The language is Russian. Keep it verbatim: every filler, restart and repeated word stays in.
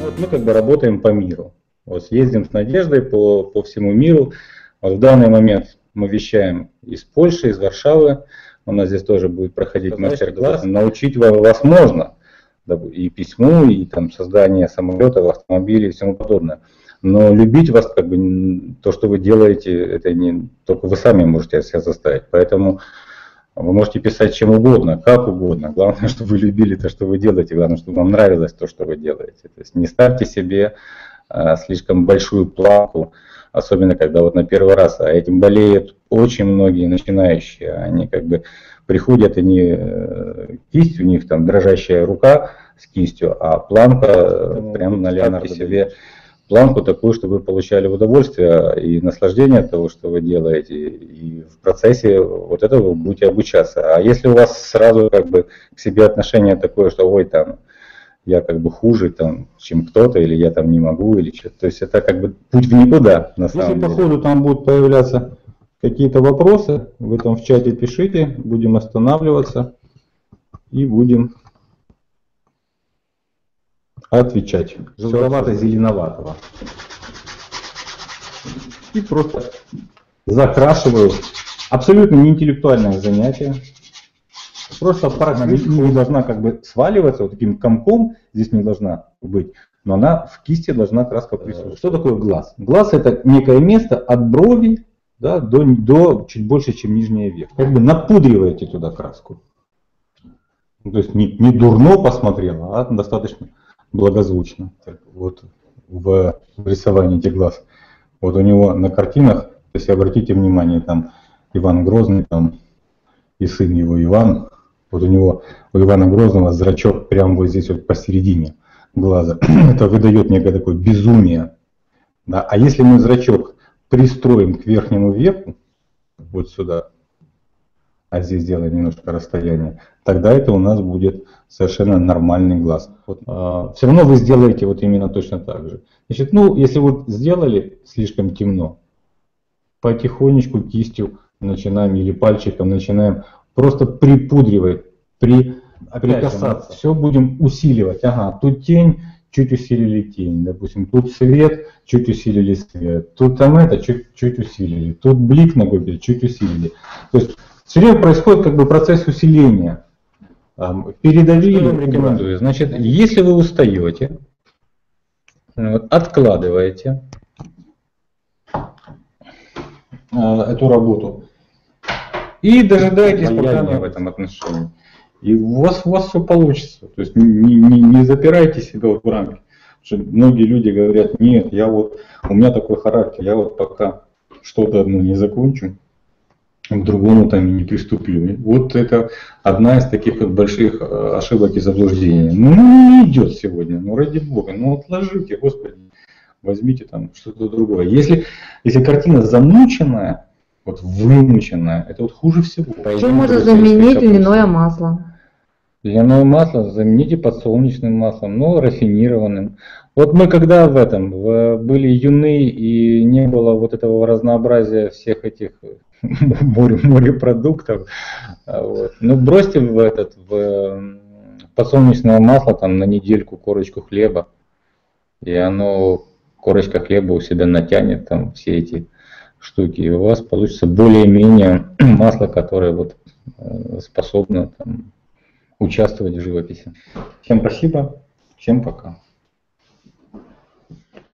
Вот мы как бы работаем по миру. Вот ездим с Надеждой по, по всему миру. Вот в данный момент мы вещаем из Польши, из Варшавы. У нас здесь тоже будет проходить мастер-класс. Научить вас можно. И письму, и там создание самолетов, автомобилей и всему подобное. Но любить вас, как бы, то, что вы делаете, это не только вы сами можете себя заставить. Поэтому вы можете писать чем угодно, как угодно. Главное, чтобы вы любили то, что вы делаете. Главное, чтобы вам нравилось то, что вы делаете. То есть не ставьте себе а, слишком большую планку, особенно когда вот на первый раз. А этим болеют очень многие начинающие. Они как бы приходят, они кисть, у них там дрожащая рука с кистью, а планка прям на Леонардо себе. Планку такую, чтобы вы получали удовольствие и наслаждение от того, что вы делаете, и в процессе вот этого вы будете обучаться. А если у вас сразу как бы к себе отношение такое, что ой, там, я как бы хуже, там, чем кто-то, или я там не могу, или что-то, то есть это как бы путь в никуда, на самом деле. Если по ходу там будут появляться какие-то вопросы, вы там в чате пишите, будем останавливаться и будем отвечать. Желтовато-зеленоватого. И просто закрашиваю. Абсолютно неинтеллектуальное занятие. Просто практика не должна как бы сваливаться вот таким комком, здесь не должна быть, но она в кисти должна краска присутствовать. Что такое глаз? Глаз — это некое место от брови, да, до, до чуть больше, чем нижняя века. Как бы напудриваете туда краску. То есть не, не дурно посмотрела, а достаточно благозвучно. Так, вот в рисовании этих глаз. Вот у него на картинах, то есть обратите внимание, там Иван Грозный, там и сын его Иван. Вот у него, у Ивана Грозного зрачок прямо вот здесь вот посередине глаза. Это выдает некое такое безумие. Да? А если мы зрачок пристроим к верхнему веку, вот сюда, а здесь делаем немножко расстояние, тогда это у нас будет совершенно нормальный глаз. Вот, а, все равно вы сделаете вот именно точно так же. Значит, ну, если вы сделали слишком темно, потихонечку кистью начинаем или пальчиком начинаем просто припудривать, при, прикасаться. Все будем усиливать. Ага, тут тень, чуть усилили тень, допустим, тут свет, чуть усилили свет, тут там это, чуть, чуть усилили, тут блик на губе, чуть усилили. То есть все время происходит как бы процесс усиления. Передавили. Что я вам рекомендую? Значит, если вы устаете, откладываете эту работу и дожидаетесь, пока в этом отношении. И у вас, у вас все получится. То есть не, не, не запирайте себя в рамки. Потому что многие люди говорят: нет, я вот, у меня такой характер, я вот пока что-то одно не закончу, к другому там не приступлю. Вот это одна из таких вот больших ошибок и заблуждений. Ну, не идет сегодня, ну ради бога, ну отложите, господи, возьмите там что-то другое. Если, если картина замученная, вот вымученная, это вот хуже всего. Чем можно заменить льняное масло? Льняное масло замените подсолнечным маслом, но рафинированным. Вот мы когда в этом в, были юны и не было вот этого разнообразия всех этих море, море продуктов. Вот. Ну, бросьте в этот в подсолнечное масло там на недельку корочку хлеба, и оно, корочка хлеба у себя натянет там все эти штуки, и у вас получится более-менее масло, которое вот способно там участвовать в живописи. Всем спасибо, всем пока.